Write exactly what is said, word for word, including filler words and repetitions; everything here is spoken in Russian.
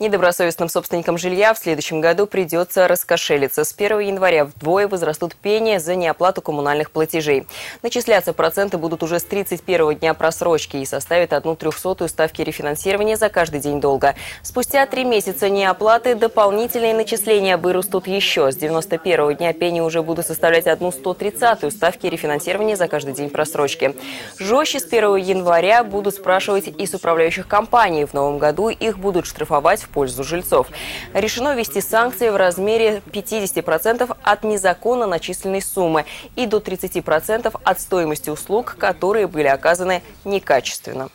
Недобросовестным собственникам жилья в следующем году придется раскошелиться. С первого января вдвое возрастут пени за неоплату коммунальных платежей. Начисляться проценты будут уже с тридцать первого дня просрочки и составят одну трехсотую ставки рефинансирования за каждый день долга. Спустя три месяца неоплаты дополнительные начисления вырастут еще. С девяносто первого дня пени уже будут составлять одну сто тридцатую ставки рефинансирования за каждый день просрочки. Жестче с первого января будут спрашивать и с управляющих компаний. В новом году их будут штрафовать в пользу жильцов. Решено ввести санкции в размере пятьдесят процентов от незаконно начисленной суммы и до тридцати процентов от стоимости услуг, которые были оказаны некачественно.